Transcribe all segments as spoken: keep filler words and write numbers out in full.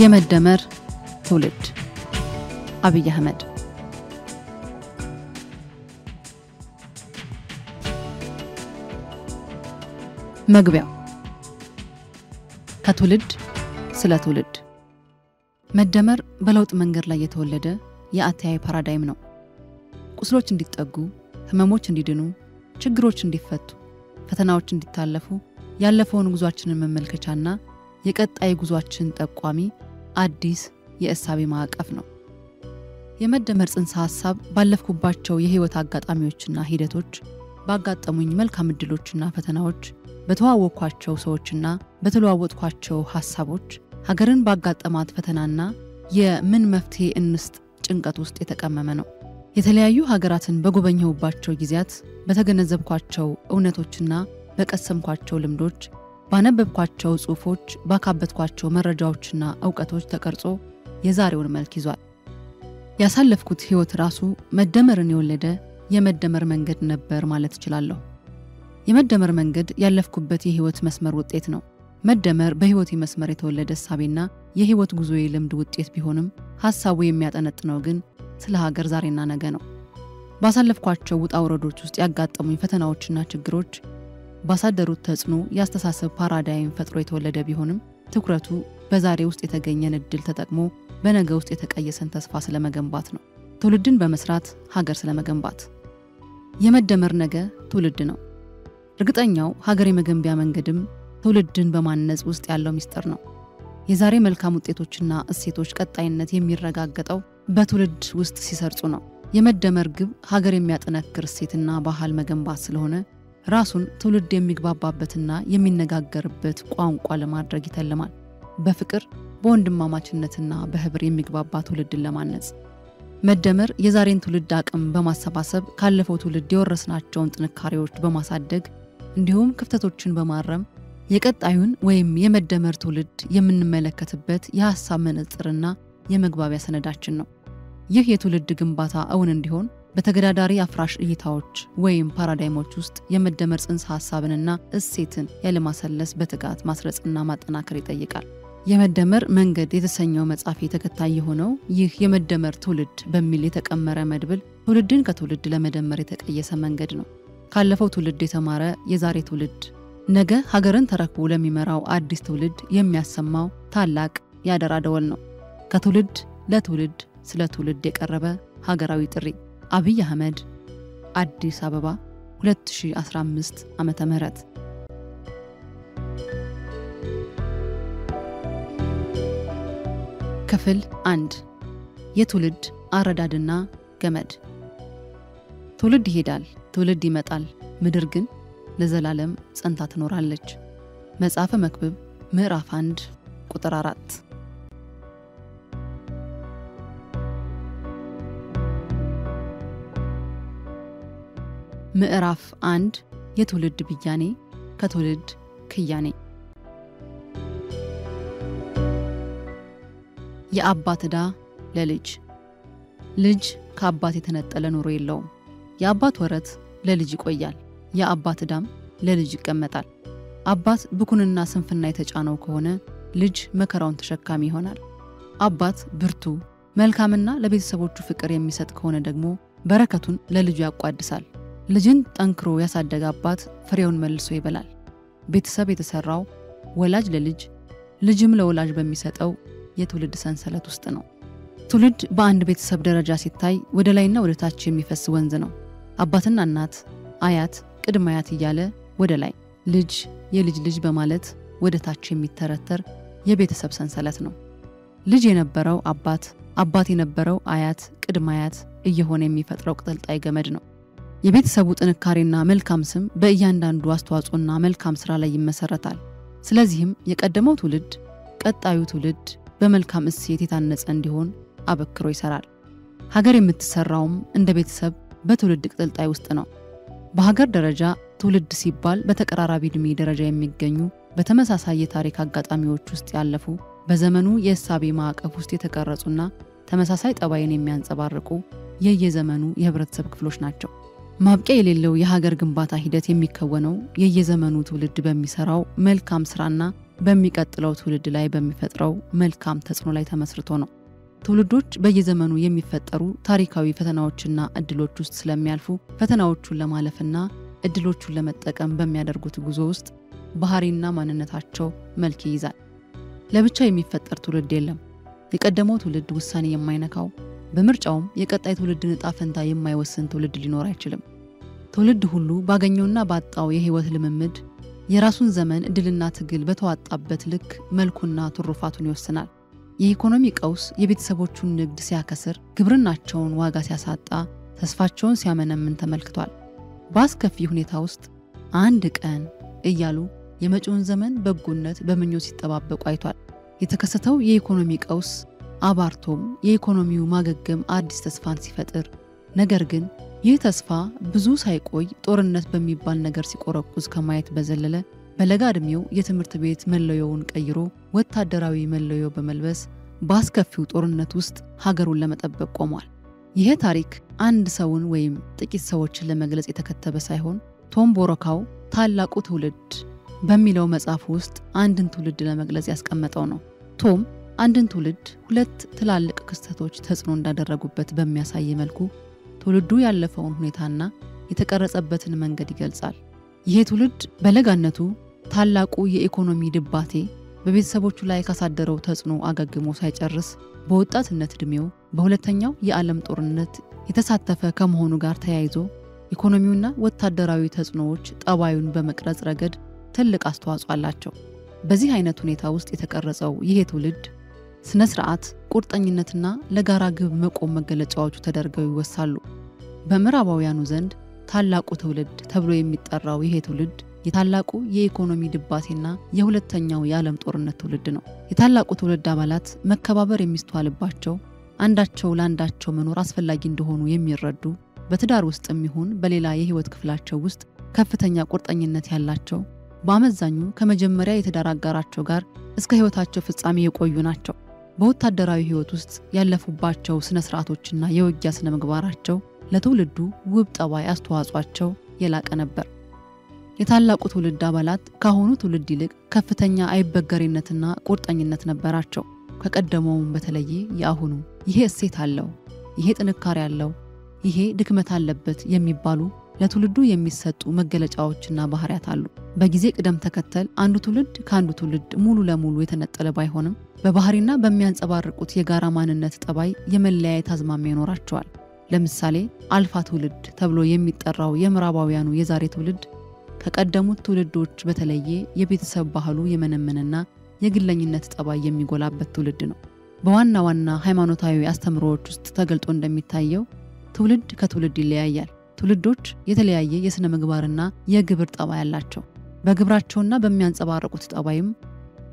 የመደመር ትውልድ አብይ አህመድ። መግቢያው ከትውልድ ስለ ትውልድ። መደመር በለውጥ መንገድ ላይ የተወለደ የአተያይ ፓራዳይም ነው። ቁስሎች እንዲጠጉ፣ ህመሞች እንዲድኑ፣ ችግሮች እንዲፈቱ፣ ፈተናዎች እንዲታለፉ ያለፈውን ጉዟችንን መመልከቻና የቀጣይ ጉዟችን ጠቋሚ አዲስ የእሳቤ ማዕቀፍ ነው። የመደመር ጽንሰ ሐሳብ ባለፍኩባቸው የህይወት አጋጣሚዎችና ሂደቶች ባጋጠሙኝ መልካም እድሎችና ፈተናዎች በተዋወቅኳቸው ሰዎችና በተለዋወጥኳቸው ሐሳቦች ሀገርን ባጋጠማት ፈተናና የምን መፍትሄ እንስጥ ጭንቀት ውስጥ የተቀመመ ነው። የተለያዩ ሀገራትን በጎበኘሁባቸው ጊዜያት በተገነዘብኳቸው እውነቶችና በቀሰምኳቸው ልምዶች ባነበብኳቸው ጽሑፎች ባካበትኳቸው መረጃዎችና ዕውቀቶች ተቀርጾ የዛሬውን መልክ ይዟል። ያሳለፍኩት ህይወት ራሱ መደመርን የወለደ የመደመር መንገድ ነበር ማለት እችላለሁ። የመደመር መንገድ ያለፍኩበት የህይወት መስመር ውጤት ነው። መደመር በህይወት መስመር የተወለደ ሐሳቤና የህይወት ጉዞዬ ልምድ ውጤት ቢሆንም ሐሳቡ የሚያጠነጥነው ግን ስለ ሀገር ዛሬና ነገ ነው። ባሳለፍኳቸው ውጣ ውረዶች ውስጥ ያጋጠሙኝ ፈተናዎችና ችግሮች ባሳደሩት ተጽዕኖ ያስተሳሰብ ፓራዳይም ፈጥሮ የተወለደ ቢሆንም ትኩረቱ በዛሬ ውስጥ የተገኘን እድል ተጠቅሞ በነገ ውስጥ የተቀየሰን ተስፋ ስለመገንባት ነው። ትውልድን በመስራት ሀገር ስለመገንባት። የመደመር ነገ ትውልድ ነው። እርግጠኛው ሀገር የመገንቢያ መንገድም ትውልድን በማነጽ ውስጥ ያለው ሚስጥር ነው። የዛሬ መልካም ውጤቶችና እሴቶች ቀጣይነት የሚረጋገጠው በትውልድ ውስጥ ሲሰርጹ ነው። የመደመር ግብ ሀገር የሚያጠነክር እሴትና ባህል መገንባት ስለሆነ ራሱን ትውልድ የሚግባባበትና የሚነጋገርበት ቋንቋ ለማድረግ ይተልማል። በፍቅር በወንድማማችነትና በህብር የሚግባባ ትውልድን ለማነጽ መደመር የዛሬን ትውልድ አቅም በማሰባሰብ ካለፈው ትውልድ የወረስናቸውን ጥንካሬዎች በማሳደግ እንዲሁም ክፍተቶችን በማረም የቀጣዩን ወይም የመደመር ትውልድ የምንመለከትበት የሐሳብ መነጽርና የመግባቢያ ሰነዳችን ነው። ይህ የትውልድ ግንባታ እውን እንዲሆን በተገዳዳሪ አፍራሽ እይታዎች ወይም ፓራዳይሞች ውስጥ የመደመር ጽንሰ ሐሳብንና እሴትን ያለማሰለስ በትጋት ማስረጽና ማጠናከር ይጠይቃል። የመደመር መንገድ የተሰኘው መጽሐፍ ተከታይ የሆነው ይህ የመደመር ትውልድ በሚል የተቀመረ መድብል ትውልድን ከትውልድ ለመደመር የተቀየሰ መንገድ ነው። ካለፈው ትውልድ የተማረ የዛሬ ትውልድ ነገ ሀገርን ተረክቦ ለሚመራው አዲስ ትውልድ የሚያሰማው ታላቅ የአደራ ደወል ነው። ከትውልድ ለትውልድ ስለ ትውልድ የቀረበ ሀገራዊ ጥሪ። አብይ አህመድ፣ አዲስ አበባ ሁለት ሺህ አስራ አምስት ዓመተ ምህረት። ክፍል አንድ። የትውልድ አረዳድና ገመድ። ትውልድ ይሄዳል፣ ትውልድ ይመጣል፣ ምድር ግን ለዘላለም ጸንታ ትኖራለች። መጽሐፈ መክብብ ምዕራፍ አንድ ቁጥር አራት። ምዕራፍ አንድ። የትውልድ ብያኔ ከትውልድ ክያኔ። የአባት ዕዳ ለልጅ። ልጅ ከአባት የተነጠለ ኑሮ የለውም። የአባት ወረት ለልጅ ይቆያል፣ የአባት ዕዳም ለልጅ ይቀመጣል። አባት ብኩንና ስንፍና የተጫነው ከሆነ ልጅ መከራውን ተሸካሚ ይሆናል። አባት ብርቱ መልካምና ለቤተሰቦቹ ፍቅር የሚሰጥ ከሆነ ደግሞ በረከቱን ለልጁ ያቋድሳል። ልጅን ጠንክሮ ያሳደገ አባት ፍሬውን መልሶ ይበላል። ቤተሰብ የተሰራው ወላጅ ለልጅ ልጅም ለወላጅ በሚሰጠው የትውልድ ሰንሰለት ውስጥ ነው። ትውልድ በአንድ ቤተሰብ ደረጃ ሲታይ ወደ ላይና ወደ ታች የሚፈስ ወንዝ ነው። አባትና እናት፣ አያት፣ ቅድመ አያት እያለ ወደ ላይ፣ ልጅ የልጅ ልጅ በማለት ወደ ታች የሚተረተር የቤተሰብ ሰንሰለት ነው። ልጅ የነበረው አባት፣ አባት የነበረው አያት፣ ቅድመ አያት እየሆነ የሚፈጥረው ቅጥልጣይ ገመድ ነው። የቤተሰቡ ጥንካሬና መልካም ስም በእያንዳንዱ አስተዋጽኦና መልካም ስራ ላይ ይመሰረታል። ስለዚህም የቀደመው ትውልድ ቀጣዩ ትውልድ በመልካም እሴት የታነጸ እንዲሆን አበክሮ ይሰራል። ሀገር የምትሰራውም እንደ ቤተሰብ በትውልድ ቅጥልጣይ ውስጥ ነው። በሀገር ደረጃ ትውልድ ሲባል በተቀራራቢ ዕድሜ ደረጃ የሚገኙ በተመሳሳይ የታሪክ አጋጣሚዎች ውስጥ ያለፉ በዘመኑ የእሳቤ ማዕቀፍ ውስጥ የተቀረጹና ተመሳሳይ ጠባይን የሚያንጸባርቁ የየዘመኑ የህብረተሰብ ክፍሎች ናቸው። ማብቂያ የሌለው የሀገር ግንባታ ሂደት የሚከወነው የየዘመኑ ትውልድ በሚሰራው መልካም ስራና በሚቀጥለው ትውልድ ላይ በሚፈጥረው መልካም ተጽዕኖ ላይ ተመስርቶ ነው። ትውልዶች በየዘመኑ የሚፈጠሩ ታሪካዊ ፈተናዎችና እድሎች ውስጥ ስለሚያልፉ ፈተናዎቹን ለማለፍና እድሎቹን ለመጠቀም በሚያደርጉት ጉዞ ውስጥ ባህሪና ማንነታቸው መልክ ይይዛል። ለብቻ የሚፈጠር ትውልድ የለም። የቀደመው ትውልድ ውሳኔ የማይነካው በምርጫውም የቀጣይ ትውልድን ዕጣ ፈንታ የማይወስን ትውልድ ሊኖር አይችልም። ትውልድ ሁሉ ባገኘውና ባጣው የህይወት ልምምድ የራሱን ዘመን እድልና ትግል በተዋጣበት ልክ መልኩና ትሩፋቱን ይወስናል። የኢኮኖሚ ቀውስ የቤተሰቦቹን ንግድ ሲያከስር፣ ግብርናቸውን ዋጋ ሲያሳጣ፣ ተስፋቸውን ሲያመነምን ተመልክቷል። ባስከፊ ሁኔታ ውስጥ አንድ ቀን እያሉ የመጪውን ዘመን በጎነት በመኞት ሲጠባበቁ አይቷል። የተከሰተው የኢኮኖሚ ቀውስ አባርቶም የኢኮኖሚው ማገገም አዲስ ተስፋን ሲፈጥር፣ ነገር ግን ይህ ተስፋ ብዙ ሳይቆይ ጦርነት በሚባል ነገር ሲቆረቁዝ ከማየት በዘለለ በለጋ ዕድሜው የትምህርት ቤት መለዮውን ቀይሮ ወታደራዊ መለዮ በመልበስ ባስከፊው ጦርነት ውስጥ ሀገሩን ለመጠበቅ ቆሟል። ይሄ ታሪክ አንድ ሰውን ወይም ጥቂት ሰዎችን ለመግለጽ የተከተበ ሳይሆን ቶምቦሮካው ታላቁ ትውልድ በሚለው መጽሐፍ ውስጥ አንድን ትውልድ ለመግለጽ ያስቀመጠው ነው። ቶም አንድን ትውልድ ሁለት ትላልቅ ክስተቶች ተጽዕኖ እንዳደረጉበት በሚያሳይ መልኩ ትውልዱ ያለፈውን ሁኔታና የተቀረጸበትን መንገድ ይገልጻል። ይሄ ትውልድ በለጋነቱ ታላቁ የኢኮኖሚ ድባቴ በቤተሰቦቹ ላይ ካሳደረው ተጽዕኖ አገግሞ ሳይጨርስ በወጣትነት ዕድሜው በሁለተኛው የዓለም ጦርነት የተሳተፈ ከመሆኑ ጋር ተያይዞ ኢኮኖሚውና ወታደራዊ ተጽዕኖዎች ጠባዩን በመቅረጽ ረገድ ትልቅ አስተዋጽኦ አላቸው። በዚህ አይነት ሁኔታ ውስጥ የተቀረጸው ይሄ ትውልድ ስነ ስርዓት፣ ቁርጠኝነትና ለጋራ ግብ መቆም መገለጫዎቹ ተደርገው ይወሳሉ። በምዕራባውያኑ ዘንድ ታላቁ ትውልድ ተብሎ የሚጠራው ይሄ ትውልድ የታላቁ የኢኮኖሚ ድባቴና የሁለተኛው የዓለም ጦርነት ትውልድ ነው። የታላቁ ትውልድ አባላት መከባበር የሚስተዋልባቸው፣ አንዳቸው ለአንዳቸው መኖር አስፈላጊ እንደሆኑ የሚረዱ፣ በትዳር ውስጥም ይሁን በሌላ የህይወት ክፍላቸው ውስጥ ከፍተኛ ቁርጠኝነት ያላቸው፣ በአመዛኙ ከመጀመሪያ የትዳር አጋራቸው ጋር እስከ ህይወታቸው ፍጻሜ የቆዩ ናቸው። በወታደራዊ ህይወት ውስጥ ያለፉባቸው ስነ ስርዓቶችና የውጊያ ስነ ምግባራቸው ለትውልዱ ውብ ጠባይ አስተዋጽኦቸው የላቀ ነበር። የታላቁ ትውልድ አባላት ካሁኑ ትውልድ ይልቅ ከፍተኛ አይበገሬነትና ቁርጠኝነት ነበራቸው። ከቀደመውም በተለየ የአሁኑ ይሄ እሴት አለው፣ ይሄ ጥንካሬ አለው፣ ይሄ ድክመት አለበት የሚባሉ ለትውልዱ የሚሰጡ መገለጫዎችና ባህሪያት አሉ። በጊዜ ቅደም ተከተል አንዱ ትውልድ ከአንዱ ትውልድ ሙሉ ለሙሉ የተነጠለ ባይሆንም በባህሪና በሚያንጸባርቁት የጋራ ማንነት ጠባይ የመለያየት አዝማሚያ ይኖራቸዋል። ለምሳሌ አልፋ ትውልድ ተብሎ የሚጠራው የምዕራባውያኑ የዛሬ ትውልድ ከቀደሙት ትውልዶች በተለየ የቤተሰብ ባህሉ የመነመንና የግለኝነት ጠባይ የሚጎላበት ትውልድ ነው። በዋና ዋና ሃይማኖታዊ አስተምሮዎች ውስጥ ተገልጦ እንደሚታየው ትውልድ ከትውልድ ይለያያል። ትውልዶች የተለያየ የሥነ ምግባርና የግብር ጠባይ አላቸው። በግብራቸውና በሚያንጸባርቁት ጠባይም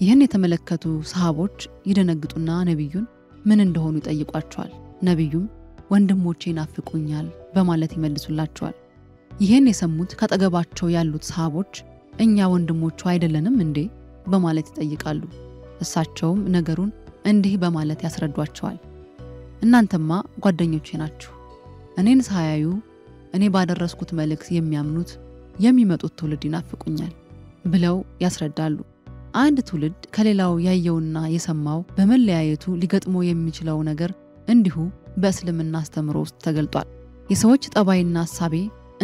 ይህን የተመለከቱ ሰሃቦች ይደነግጡና ነብዩን ምን እንደሆኑ ይጠይቋቸዋል። ነብዩም ወንድሞቼ ናፍቁኛል በማለት ይመልሱላቸዋል። ይህን የሰሙት ከአጠገባቸው ያሉት ሰሃቦች እኛ ወንድሞቹ አይደለንም እንዴ በማለት ይጠይቃሉ። እሳቸውም ነገሩን እንዲህ በማለት ያስረዷቸዋል። እናንተማ ጓደኞቼ ናችሁ። እኔን ሳያዩ እኔ ባደረስኩት መልእክት የሚያምኑት የሚመጡት ትውልድ ይናፍቁኛል ብለው ያስረዳሉ። አንድ ትውልድ ከሌላው ያየውና የሰማው በመለያየቱ ሊገጥሞ የሚችለው ነገር እንዲሁ በእስልምና አስተምሮ ውስጥ ተገልጧል። የሰዎች ጠባይና ሐሳቤ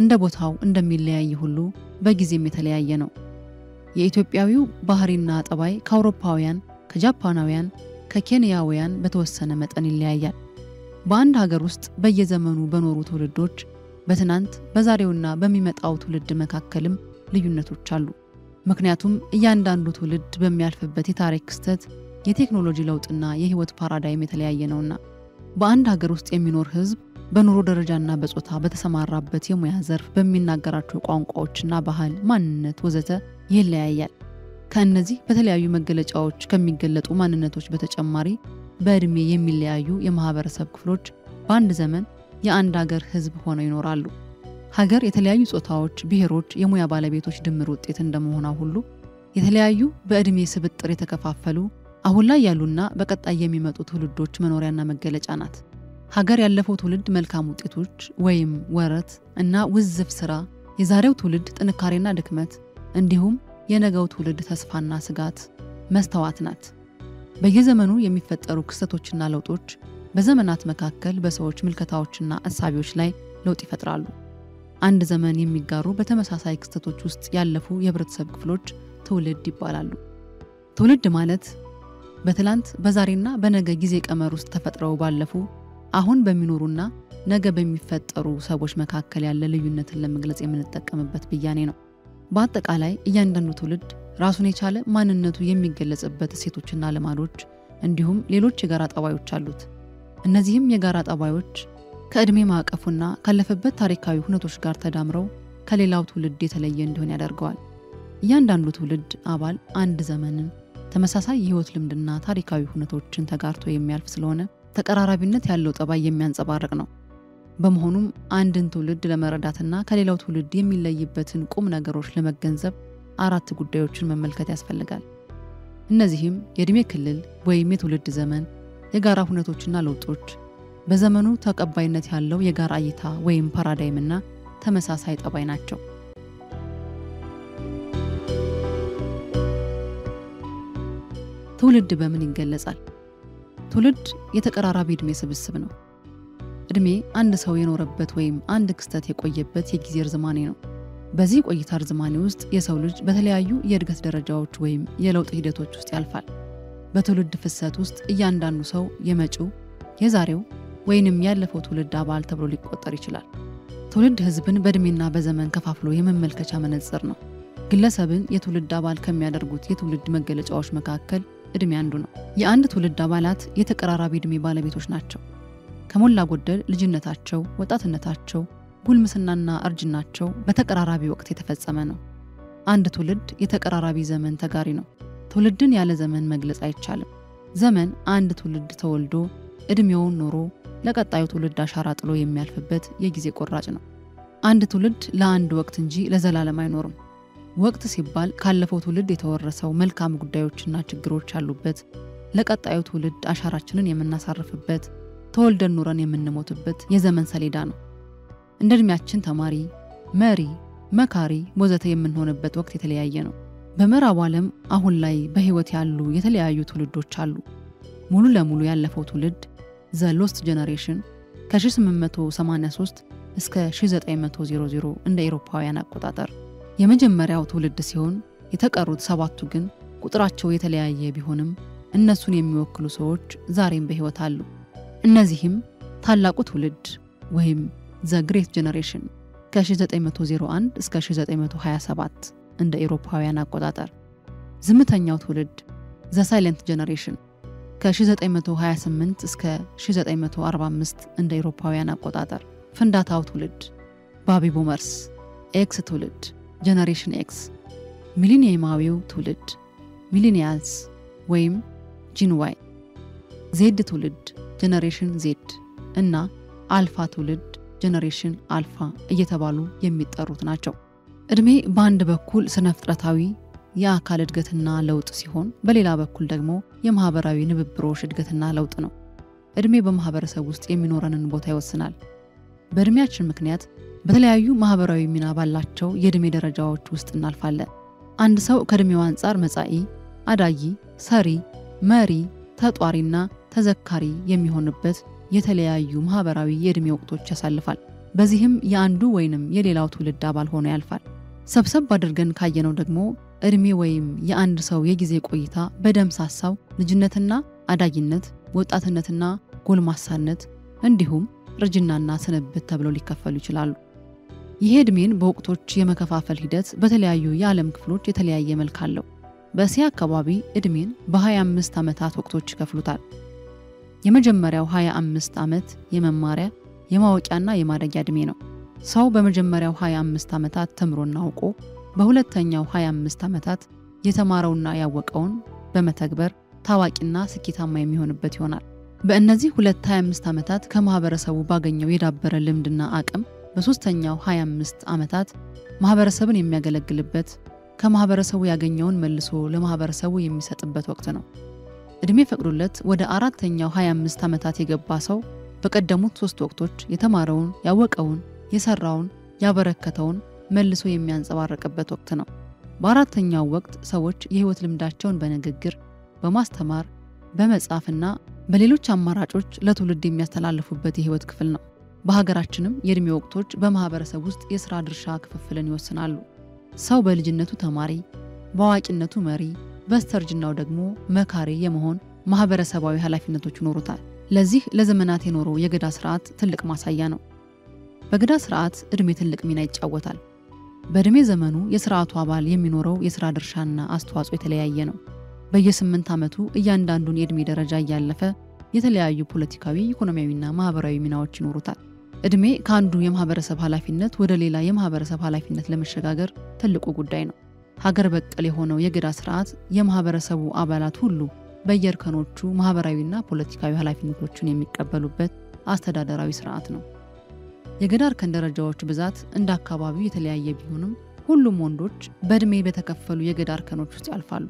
እንደ ቦታው እንደሚለያይ ሁሉ በጊዜም የተለያየ ነው። የኢትዮጵያዊው ባህሪና ጠባይ ከአውሮፓውያን፣ ከጃፓናውያን፣ ከኬንያውያን በተወሰነ መጠን ይለያያል። በአንድ ሀገር ውስጥ በየዘመኑ በኖሩ ትውልዶች በትናንት በዛሬውና በሚመጣው ትውልድ መካከልም ልዩነቶች አሉ። ምክንያቱም እያንዳንዱ ትውልድ በሚያልፍበት የታሪክ ክስተት፣ የቴክኖሎጂ ለውጥና የህይወት ፓራዳይም የተለያየ ነውና። በአንድ ሀገር ውስጥ የሚኖር ህዝብ በኑሮ ደረጃና በጾታ፣ በተሰማራበት የሙያ ዘርፍ፣ በሚናገራቸው ቋንቋዎችና ባህል፣ ማንነት ወዘተ ይለያያል። ከነዚህ በተለያዩ መገለጫዎች ከሚገለጡ ማንነቶች በተጨማሪ በእድሜ የሚለያዩ የማህበረሰብ ክፍሎች በአንድ ዘመን የአንድ ሀገር ህዝብ ሆነው ይኖራሉ። ሀገር የተለያዩ ጾታዎች፣ ብሔሮች፣ የሙያ ባለቤቶች ድምር ውጤት እንደመሆኑ ሁሉ የተለያዩ በእድሜ ስብጥር የተከፋፈሉ አሁን ላይ ያሉና በቀጣይ የሚመጡ ትውልዶች መኖሪያና መገለጫ ናት። ሀገር ያለፈው ትውልድ መልካም ውጤቶች ወይም ወረት እና ውዝፍ ስራ፣ የዛሬው ትውልድ ጥንካሬና ድክመት እንዲሁም የነገው ትውልድ ተስፋና ስጋት መስተዋት ናት። በየዘመኑ የሚፈጠሩ ክስተቶችና ለውጦች በዘመናት መካከል በሰዎች ምልከታዎችና አሳቢዎች ላይ ለውጥ ይፈጥራሉ። አንድ ዘመን የሚጋሩ በተመሳሳይ ክስተቶች ውስጥ ያለፉ የህብረተሰብ ክፍሎች ትውልድ ይባላሉ። ትውልድ ማለት በትላንት በዛሬና በነገ ጊዜ ቀመር ውስጥ ተፈጥረው ባለፉ አሁን በሚኖሩና ነገ በሚፈጠሩ ሰዎች መካከል ያለ ልዩነትን ለመግለጽ የምንጠቀምበት ብያኔ ነው። በአጠቃላይ እያንዳንዱ ትውልድ ራሱን የቻለ ማንነቱ የሚገለጽበት እሴቶችና ልማዶች እንዲሁም ሌሎች የጋራ ጠባዮች አሉት። እነዚህም የጋራ ጠባዮች ከእድሜ ማዕቀፉና ካለፈበት ታሪካዊ ሁነቶች ጋር ተዳምረው ከሌላው ትውልድ የተለየ እንዲሆን ያደርገዋል። እያንዳንዱ ትውልድ አባል አንድ ዘመንን ተመሳሳይ የህይወት ልምድና ታሪካዊ ሁነቶችን ተጋርቶ የሚያልፍ ስለሆነ ተቀራራቢነት ያለው ጠባይ የሚያንጸባርቅ ነው። በመሆኑም አንድን ትውልድ ለመረዳትና ከሌላው ትውልድ የሚለይበትን ቁም ነገሮች ለመገንዘብ አራት ጉዳዮችን መመልከት ያስፈልጋል። እነዚህም የእድሜ ክልል ወይም የትውልድ ዘመን፣ የጋራ ሁነቶችና ለውጦች፣ በዘመኑ ተቀባይነት ያለው የጋራ እይታ ወይም ፓራዳይምና ተመሳሳይ ጠባይ ናቸው። ትውልድ በምን ይገለጻል? ትውልድ የተቀራራቢ እድሜ ስብስብ ነው። እድሜ አንድ ሰው የኖረበት ወይም አንድ ክስተት የቆየበት የጊዜ ርዝማኔ ነው። በዚህ ቆይታ ርዝማኔ ውስጥ የሰው ልጅ በተለያዩ የእድገት ደረጃዎች ወይም የለውጥ ሂደቶች ውስጥ ያልፋል። በትውልድ ፍሰት ውስጥ እያንዳንዱ ሰው የመጪው፣ የዛሬው ወይንም ያለፈው ትውልድ አባል ተብሎ ሊቆጠር ይችላል። ትውልድ ህዝብን በእድሜና በዘመን ከፋፍሎ የመመልከቻ መነጽር ነው። ግለሰብን የትውልድ አባል ከሚያደርጉት የትውልድ መገለጫዎች መካከል እድሜ አንዱ ነው። የአንድ ትውልድ አባላት የተቀራራቢ እድሜ ባለቤቶች ናቸው። ከሞላ ጎደል ልጅነታቸው፣ ወጣትነታቸው፣ ጉልምስናና እርጅናቸው በተቀራራቢ ወቅት የተፈጸመ ነው። አንድ ትውልድ የተቀራራቢ ዘመን ተጋሪ ነው። ትውልድን ያለ ዘመን መግለጽ አይቻልም። ዘመን አንድ ትውልድ ተወልዶ እድሜውን ኖሮ ለቀጣዩ ትውልድ አሻራ ጥሎ የሚያልፍበት የጊዜ ቆራጭ ነው። አንድ ትውልድ ለአንድ ወቅት እንጂ ለዘላለም አይኖርም። ወቅት ሲባል ካለፈው ትውልድ የተወረሰው መልካም ጉዳዮችና ችግሮች ያሉበት፣ ለቀጣዩ ትውልድ አሻራችንን የምናሳርፍበት፣ ተወልደን ኑረን የምንሞትበት የዘመን ሰሌዳ ነው። እንደ እድሜያችን ተማሪ፣ መሪ፣ መካሪ ወዘተ የምንሆንበት ወቅት የተለያየ ነው። በምዕራቡ ዓለም አሁን ላይ በህይወት ያሉ የተለያዩ ትውልዶች አሉ። ሙሉ ለሙሉ ያለፈው ትውልድ ዘ ሎስት ጄኔሬሽን ከ1883 እስከ ዘጠኝ መቶ እንደ አውሮፓውያን አቆጣጠር የመጀመሪያው ትውልድ ሲሆን የተቀሩት ሰባቱ ግን ቁጥራቸው የተለያየ ቢሆንም እነሱን የሚወክሉ ሰዎች ዛሬም በህይወት አሉ። እነዚህም ታላቁ ትውልድ ወይም ዘ ግሬት ጄኔሬሽን ከ1901 እስከ ዘጠኝ መቶ ሃያ ሰባት እንደ አውሮፓውያን አቆጣጠር፣ ዝምተኛው ትውልድ ዘ ሳይለንት ጄኔሬሽን ከ1928 እስከ ዘጠኝ መቶ አርባ አምስት እንደ አውሮፓውያን አቆጣጠር፣ ፍንዳታው ትውልድ ባቢ ቦመርስ ኤክስ ትውልድ ጄኔሬሽን ኤክስ፣ ሚሊኒየማዊው ትውልድ ሚሊኒያልስ ወይም ጂን ዋይ፣ ዜድ ትውልድ ጄኔሬሽን ዜድ እና አልፋ ትውልድ ጄኔሬሽን አልፋ እየተባሉ የሚጠሩት ናቸው። እድሜ በአንድ በኩል ስነ ፍጥረታዊ የአካል እድገትና ለውጥ ሲሆን በሌላ በኩል ደግሞ የማህበራዊ ንብብሮች እድገትና ለውጥ ነው። እድሜ በማህበረሰብ ውስጥ የሚኖረንን ቦታ ይወስናል። በእድሜያችን ምክንያት በተለያዩ ማህበራዊ ሚና ባላቸው የእድሜ ደረጃዎች ውስጥ እናልፋለን። አንድ ሰው ከእድሜው አንጻር መጻኢ፣ አዳጊ፣ ሰሪ፣ መሪ፣ ተጧሪና ተዘካሪ የሚሆንበት የተለያዩ ማህበራዊ የእድሜ ወቅቶች ያሳልፋል። በዚህም የአንዱ ወይንም የሌላው ትውልድ አባል ሆኖ ያልፋል። ሰብሰብ አድርገን ካየነው ደግሞ እድሜ ወይም የአንድ ሰው የጊዜ ቆይታ በደምሳሳው ልጅነትና አዳጊነት፣ ወጣትነትና ጎልማሳነት እንዲሁም እርጅናና ስንብት ተብለው ሊከፈሉ ይችላሉ። ይህ እድሜን በወቅቶች የመከፋፈል ሂደት በተለያዩ የዓለም ክፍሎች የተለያየ መልክ አለው። በእስያ አካባቢ እድሜን በ25 ዓመታት ወቅቶች ይከፍሉታል። የመጀመሪያው ሃያ አምስት ዓመት የመማሪያ የማወቂያና የማደጊያ እድሜ ነው። ሰው በመጀመሪያው ሃያ አምስት ዓመታት ተምሮና አውቆ በሁለተኛው ሃያ አምስት ዓመታት የተማረውና ያወቀውን በመተግበር ታዋቂና ስኬታማ የሚሆንበት ይሆናል። በእነዚህ ሁለት ሃያ አምስት ዓመታት ከማህበረሰቡ ባገኘው የዳበረ ልምድና አቅም በሶስተኛው ሃያ አምስት ዓመታት ማህበረሰቡን የሚያገለግልበት ከማህበረሰቡ ያገኘውን መልሶ ለማህበረሰቡ የሚሰጥበት ወቅት ነው። እድሜ ፈቅዶለት ወደ አራተኛው ሃያ አምስት ዓመታት የገባ ሰው በቀደሙት ሶስት ወቅቶች የተማረውን ያወቀውን የሰራውን ያበረከተውን መልሶ የሚያንጸባረቅበት ወቅት ነው። በአራተኛው ወቅት ሰዎች የህይወት ልምዳቸውን በንግግር በማስተማር በመጻፍና በሌሎች አማራጮች ለትውልድ የሚያስተላልፉበት የህይወት ክፍል ነው። በሀገራችንም የእድሜ ወቅቶች በማህበረሰብ ውስጥ የሥራ ድርሻ ክፍፍልን ይወስናሉ። ሰው በልጅነቱ ተማሪ፣ በአዋቂነቱ መሪ፣ በስተርጅናው ደግሞ መካሪ የመሆን ማህበረሰባዊ ኃላፊነቶች ይኖሩታል። ለዚህ ለዘመናት የኖረው የገዳ ሥርዓት ትልቅ ማሳያ ነው። በገዳ ሥርዓት እድሜ ትልቅ ሚና ይጫወታል። በእድሜ ዘመኑ የሥርዓቱ አባል የሚኖረው የሥራ ድርሻና አስተዋጽኦ የተለያየ ነው። በየስምንት ዓመቱ እያንዳንዱን የእድሜ ደረጃ ያለፈ የተለያዩ ፖለቲካዊ፣ ኢኮኖሚያዊና ማህበራዊ ሚናዎች ይኖሩታል። እድሜ ከአንዱ የማህበረሰብ ኃላፊነት ወደ ሌላ የማህበረሰብ ኃላፊነት ለመሸጋገር ትልቁ ጉዳይ ነው። ሀገር በቀል የሆነው የገዳ ሥርዓት የማህበረሰቡ አባላት ሁሉ በየርከኖቹ ማህበራዊና ፖለቲካዊ ኃላፊነቶችን የሚቀበሉበት አስተዳደራዊ ሥርዓት ነው። የገዳ እርከን ደረጃዎች ብዛት እንደ አካባቢው የተለያየ ቢሆንም ሁሉም ወንዶች በእድሜ በተከፈሉ የገዳ እርከኖች ውስጥ ያልፋሉ።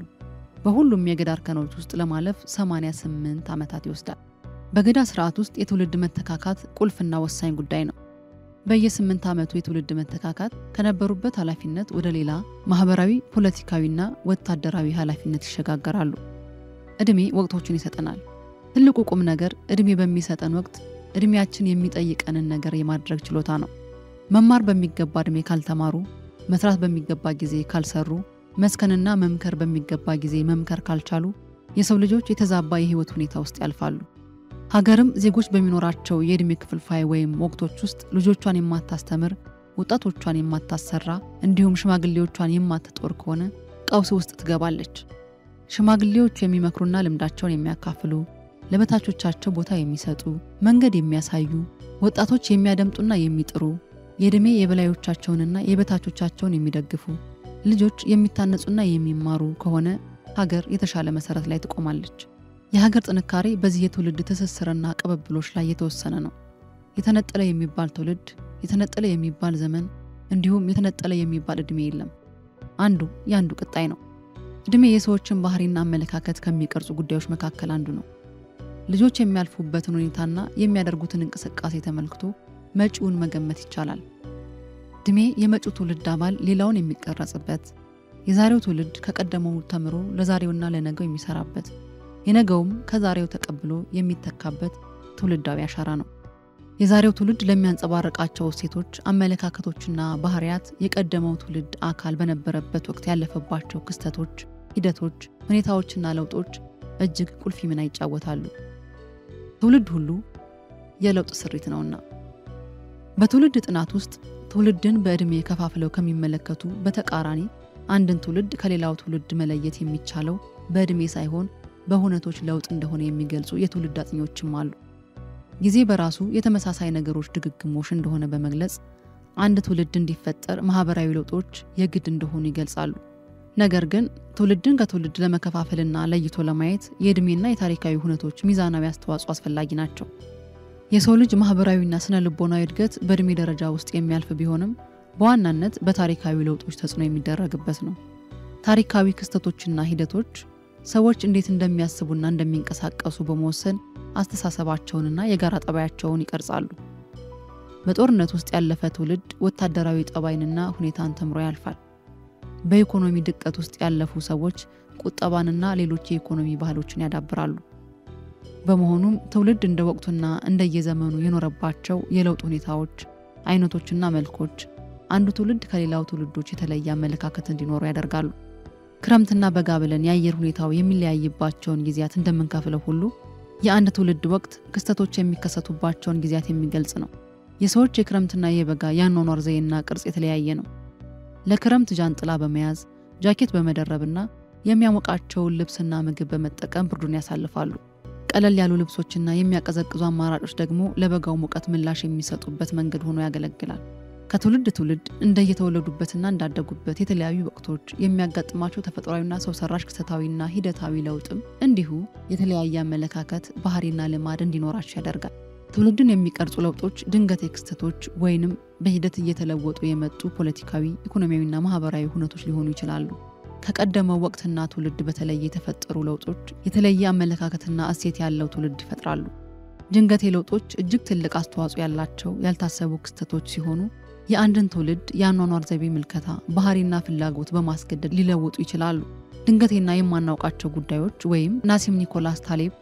በሁሉም የገዳ እርከኖች ውስጥ ለማለፍ ሰማንያ ስምንት ዓመታት ይወስዳል። በገዳ ሥርዓት ውስጥ የትውልድ መተካካት ቁልፍና ወሳኝ ጉዳይ ነው። በየስምንት ዓመቱ የትውልድ መተካካት ከነበሩበት ኃላፊነት ወደ ሌላ ማህበራዊ፣ ፖለቲካዊና ወታደራዊ ኃላፊነት ይሸጋገራሉ። እድሜ ወቅቶችን ይሰጠናል። ትልቁ ቁም ነገር እድሜ በሚሰጠን ወቅት እድሜያችን የሚጠይቀንን ነገር የማድረግ ችሎታ ነው። መማር በሚገባ እድሜ ካልተማሩ፣ መስራት በሚገባ ጊዜ ካልሰሩ፣ መስከንና መምከር በሚገባ ጊዜ መምከር ካልቻሉ የሰው ልጆች የተዛባ የህይወት ሁኔታ ውስጥ ያልፋሉ። ሀገርም ዜጎች በሚኖራቸው የእድሜ ክፍልፋይ ወይም ወቅቶች ውስጥ ልጆቿን የማታስተምር፣ ወጣቶቿን የማታሰራ፣ እንዲሁም ሽማግሌዎቿን የማትጦር ከሆነ ቀውስ ውስጥ ትገባለች። ሽማግሌዎች የሚመክሩና ልምዳቸውን የሚያካፍሉ፣ ለበታቾቻቸው ቦታ የሚሰጡ፣ መንገድ የሚያሳዩ፣ ወጣቶች የሚያደምጡና የሚጥሩ፣ የእድሜ የበላዮቻቸውንና የበታቾቻቸውን የሚደግፉ፣ ልጆች የሚታነጹና የሚማሩ ከሆነ ሀገር የተሻለ መሰረት ላይ ትቆማለች። የሀገር ጥንካሬ በዚህ የትውልድ ትስስርና ቅብብሎች ላይ የተወሰነ ነው። የተነጠለ የሚባል ትውልድ፣ የተነጠለ የሚባል ዘመን እንዲሁም የተነጠለ የሚባል እድሜ የለም። አንዱ የአንዱ ቅጣይ ነው። እድሜ የሰዎችን ባህሪና አመለካከት ከሚቀርጹ ጉዳዮች መካከል አንዱ ነው። ልጆች የሚያልፉበትን ሁኔታና የሚያደርጉትን እንቅስቃሴ ተመልክቶ መጪውን መገመት ይቻላል። እድሜ የመጪው ትውልድ አባል ሌላውን የሚቀረጽበት፣ የዛሬው ትውልድ ከቀደመው ተምሮ ለዛሬውና ለነገው የሚሰራበት፣ የነገውም ከዛሬው ተቀብሎ የሚተካበት ትውልዳዊ አሻራ ነው። የዛሬው ትውልድ ለሚያንጸባርቃቸው እሴቶች፣ አመለካከቶችና ባህሪያት የቀደመው ትውልድ አካል በነበረበት ወቅት ያለፈባቸው ክስተቶች፣ ሂደቶች፣ ሁኔታዎችና ለውጦች እጅግ ቁልፍ ሚና ይጫወታሉ። ትውልድ ሁሉ የለውጥ ስሪት ነውና። በትውልድ ጥናት ውስጥ ትውልድን በእድሜ ከፋፍለው ከሚመለከቱ በተቃራኒ አንድን ትውልድ ከሌላው ትውልድ መለየት የሚቻለው በእድሜ ሳይሆን በሁነቶች ለውጥ እንደሆነ የሚገልጹ የትውልድ አጥኚዎችም አሉ። ጊዜ በራሱ የተመሳሳይ ነገሮች ድግግሞሽ እንደሆነ በመግለጽ አንድ ትውልድ እንዲፈጠር ማህበራዊ ለውጦች የግድ እንደሆኑ ይገልጻሉ። ነገር ግን ትውልድን ከትውልድ ለመከፋፈልና ለይቶ ለማየት የእድሜና የታሪካዊ ሁነቶች ሚዛናዊ አስተዋጽኦ አስፈላጊ ናቸው። የሰው ልጅ ማህበራዊና ስነ ልቦናዊ እድገት በእድሜ ደረጃ ውስጥ የሚያልፍ ቢሆንም በዋናነት በታሪካዊ ለውጦች ተጽዕኖ የሚደረግበት ነው። ታሪካዊ ክስተቶችና ሂደቶች ሰዎች እንዴት እንደሚያስቡና እንደሚንቀሳቀሱ በመወሰን አስተሳሰባቸውንና የጋራ ጠባያቸውን ይቀርጻሉ። በጦርነት ውስጥ ያለፈ ትውልድ ወታደራዊ ጠባይንና ሁኔታን ተምሮ ያልፋል። በኢኮኖሚ ድቀት ውስጥ ያለፉ ሰዎች ቁጠባንና ሌሎች የኢኮኖሚ ባህሎችን ያዳብራሉ። በመሆኑም ትውልድ እንደ ወቅቱና እንደየዘመኑ የኖረባቸው የለውጥ ሁኔታዎች፣ አይነቶችና መልኮች አንዱ ትውልድ ከሌላው ትውልዶች የተለየ አመለካከት እንዲኖሩ ያደርጋሉ። ክረምትና በጋ ብለን የአየር ሁኔታው የሚለያይባቸውን ጊዜያት እንደምንከፍለው ሁሉ የአንድ ትውልድ ወቅት ክስተቶች የሚከሰቱባቸውን ጊዜያት የሚገልጽ ነው። የሰዎች የክረምትና የበጋ የአኗኗር ዘይቤና ቅርጽ የተለያየ ነው። ለክረምት ጃንጥላ በመያዝ ጃኬት በመደረብና የሚያሞቃቸውን ልብስና ምግብ በመጠቀም ብርዱን ያሳልፋሉ። ቀለል ያሉ ልብሶችና የሚያቀዘቅዙ አማራጮች ደግሞ ለበጋው ሙቀት ምላሽ የሚሰጡበት መንገድ ሆኖ ያገለግላል። ከትውልድ ትውልድ እንደየተወለዱበትና እንዳደጉበት የተለያዩ ወቅቶች የሚያጋጥማቸው ተፈጥሯዊና ሰው ሰራሽ ክስተታዊና ሂደታዊ ለውጥም እንዲሁ የተለያየ አመለካከት ባህሪና ልማድ እንዲኖራቸው ያደርጋል። ትውልድን የሚቀርጹ ለውጦች ድንገት ክስተቶች ወይንም በሂደት እየተለወጡ የመጡ ፖለቲካዊ፣ ኢኮኖሚያዊና ማህበራዊ ሁነቶች ሊሆኑ ይችላሉ። ከቀደመው ወቅትና ትውልድ በተለየ የተፈጠሩ ለውጦች የተለየ አመለካከትና እሴት ያለው ትውልድ ይፈጥራሉ። ድንገት ለውጦች እጅግ ትልቅ አስተዋጽኦ ያላቸው ያልታሰቡ ክስተቶች ሲሆኑ የአንድን ትውልድ ያኗኗር ዘይቤ ምልከታ ባህሪና ፍላጎት በማስገደድ ሊለውጡ ይችላሉ። ድንገትና የማናውቃቸው ጉዳዮች ወይም ናሲም ኒኮላስ ታሌብ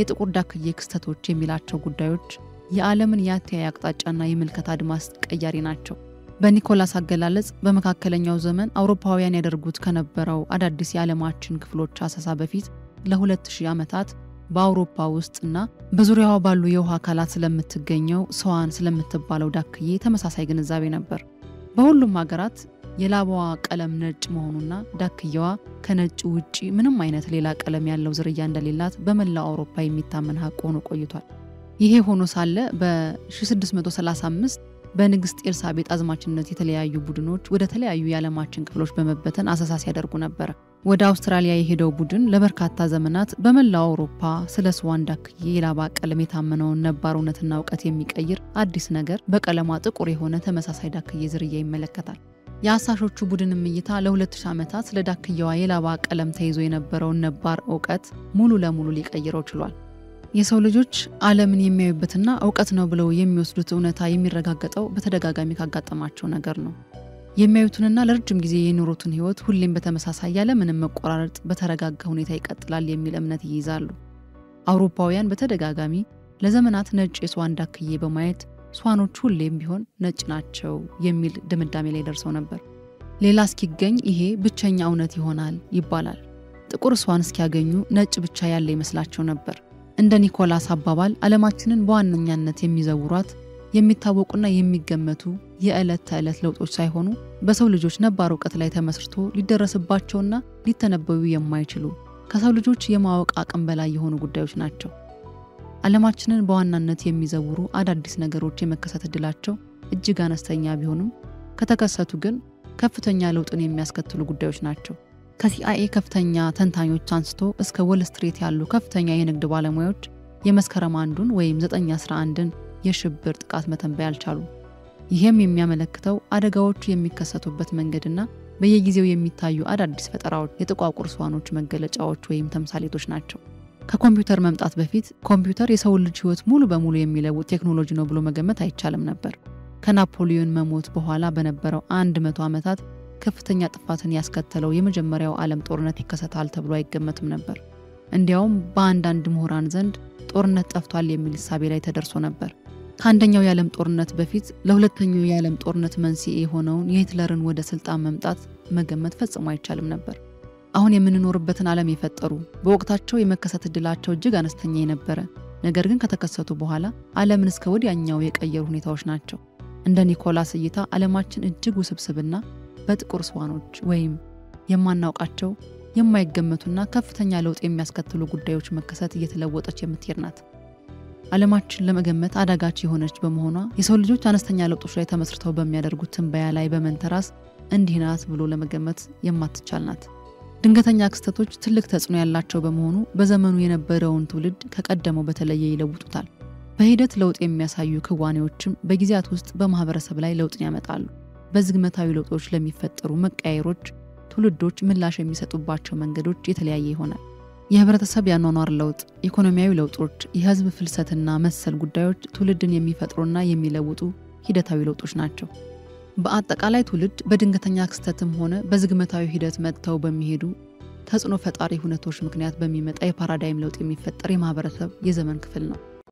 የጥቁር ዳክዬ ክስተቶች የሚላቸው ጉዳዮች የዓለምን የአተያይ አቅጣጫና የምልከታ አድማስ ቀያሪ ናቸው። በኒኮላስ አገላለጽ በመካከለኛው ዘመን አውሮፓውያን ያደርጉት ከነበረው አዳዲስ የዓለማችን ክፍሎች አሳሳ በፊት ለሁለት ሺህ ዓመታት በአውሮፓ ውስጥና በዙሪያው ባሉ የውሃ አካላት ስለምትገኘው ሰዋን ስለምትባለው ዳክዬ ተመሳሳይ ግንዛቤ ነበር። በሁሉም ሀገራት የላባዋ ቀለም ነጭ መሆኑና ዳክዬዋ ከነጭ ውጪ ምንም አይነት ሌላ ቀለም ያለው ዝርያ እንደሌላት በመላው አውሮፓ የሚታመን ሀቅ ሆኖ ቆይቷል። ይሄ ሆኖ ሳለ በ1635 በንግስት ኤልሳቤጥ አዝማችነት የተለያዩ ቡድኖች ወደ ተለያዩ የዓለማችን ክፍሎች በመበተን አሳሳ ሲያደርጉ ነበር። ወደ አውስትራሊያ የሄደው ቡድን ለበርካታ ዘመናት በመላው አውሮፓ ስለ ስዋን ዳክዬ የላባ ቀለም የታመነውን ነባሩነትና እውቀት የሚቀይር አዲስ ነገር በቀለሟ ጥቁር የሆነ ተመሳሳይ ዳክዬ ዝርያ ይመለከታል። የአሳሾቹ ቡድንም እይታ ለ2000 ዓመታት ስለ ዳክዬዋ የላባ ቀለም ተይዞ የነበረውን ነባር እውቀት ሙሉ ለሙሉ ሊቀይረው ችሏል። የሰው ልጆች ዓለምን የሚያዩበትና እውቀት ነው ብለው የሚወስዱት እውነታ የሚረጋገጠው በተደጋጋሚ ካጋጠማቸው ነገር ነው። የሚያዩትንና ለረጅም ጊዜ የኖሩትን ህይወት ሁሌም በተመሳሳይ ያለ ምንም መቆራረጥ በተረጋጋ ሁኔታ ይቀጥላል የሚል እምነት ይይዛሉ። አውሮፓውያን በተደጋጋሚ ለዘመናት ነጭ የስዋን ዳክዬ በማየት ስዋኖች ሁሌም ቢሆን ነጭ ናቸው የሚል ድምዳሜ ላይ ደርሰው ነበር። ሌላ እስኪገኝ ይሄ ብቸኛ እውነት ይሆናል ይባላል። ጥቁር ስዋን እስኪያገኙ ነጭ ብቻ ያለ ይመስላቸው ነበር። እንደ ኒኮላስ አባባል ዓለማችንን በዋነኛነት የሚዘውሯት የሚታወቁና የሚገመቱ የዕለት ተዕለት ለውጦች ሳይሆኑ በሰው ልጆች ነባር እውቀት ላይ ተመስርቶ ሊደረስባቸውና ሊተነበዩ የማይችሉ ከሰው ልጆች የማወቅ አቅም በላይ የሆኑ ጉዳዮች ናቸው። ዓለማችንን በዋናነት የሚዘውሩ አዳዲስ ነገሮች የመከሰት እድላቸው እጅግ አነስተኛ ቢሆንም ከተከሰቱ ግን ከፍተኛ ለውጥን የሚያስከትሉ ጉዳዮች ናቸው። ከሲአይኤ ከፍተኛ ተንታኞች አንስቶ እስከ ዎል ስትሪት ያሉ ከፍተኛ የንግድ ባለሙያዎች የመስከረም አንዱን ወይም ዘጠኝ አስራ አንድን የሽብር ጥቃት መተንበይ አልቻሉ። ይሄም የሚያመለክተው አደጋዎቹ የሚከሰቱበት መንገድና በየጊዜው የሚታዩ አዳዲስ ፈጠራዎች የጥቋቁር ስዋኖች መገለጫዎች ወይም ተምሳሌቶች ናቸው። ከኮምፒውተር መምጣት በፊት ኮምፒውተር የሰው ልጅ ህይወት ሙሉ በሙሉ የሚለውጥ ቴክኖሎጂ ነው ብሎ መገመት አይቻልም ነበር። ከናፖሊዮን መሞት በኋላ በነበረው መቶ ዓመታት ከፍተኛ ጥፋትን ያስከተለው የመጀመሪያው ዓለም ጦርነት ይከሰታል ተብሎ አይገመትም ነበር። እንዲያውም በአንዳንድ ምሁራን ዘንድ ጦርነት ጠፍቷል የሚል ሳቤ ላይ ተደርሶ ነበር። ከአንደኛው የዓለም ጦርነት በፊት ለሁለተኛው የዓለም ጦርነት መንስኤ የሆነውን የሂትለርን ወደ ስልጣን መምጣት መገመት ፈጽሞ አይቻልም ነበር። አሁን የምንኖርበትን ዓለም የፈጠሩ በወቅታቸው የመከሰት እድላቸው እጅግ አነስተኛ የነበረ ነገር ግን ከተከሰቱ በኋላ ዓለምን እስከ ወዲያኛው የቀየሩ ሁኔታዎች ናቸው። እንደ ኒኮላስ እይታ ዓለማችን እጅግ ውስብስብና በጥቁር ስዋኖች ወይም የማናውቃቸው የማይገመቱና ከፍተኛ ለውጥ የሚያስከትሉ ጉዳዮች መከሰት እየተለወጠች የምትሄድ ናት። ዓለማችን ለመገመት አዳጋች የሆነች በመሆኗ የሰው ልጆች አነስተኛ ለውጦች ላይ ተመስርተው በሚያደርጉት ትንበያ ላይ በመንተራስ እንዲህ ናት ብሎ ለመገመት የማትቻል ናት። ድንገተኛ ክስተቶች ትልቅ ተጽዕኖ ያላቸው በመሆኑ በዘመኑ የነበረውን ትውልድ ከቀደመው በተለየ ይለውጡታል። በሂደት ለውጥ የሚያሳዩ ክዋኔዎችም በጊዜያት ውስጥ በማህበረሰብ ላይ ለውጥን ያመጣሉ። በዝግመታዊ ለውጦች ለሚፈጠሩ መቀያየሮች ትውልዶች ምላሽ የሚሰጡባቸው መንገዶች የተለያየ ይሆናል። የህብረተሰብ ያኗኗር ለውጥ፣ ኢኮኖሚያዊ ለውጦች፣ የህዝብ ፍልሰትና መሰል ጉዳዮች ትውልድን የሚፈጥሩና የሚለውጡ ሂደታዊ ለውጦች ናቸው። በአጠቃላይ ትውልድ በድንገተኛ ክስተትም ሆነ በዝግመታዊ ሂደት መጥተው በሚሄዱ ተጽዕኖ ፈጣሪ ሁነቶች ምክንያት በሚመጣ የፓራዳይም ለውጥ የሚፈጠር የማህበረሰብ የዘመን ክፍል ነው።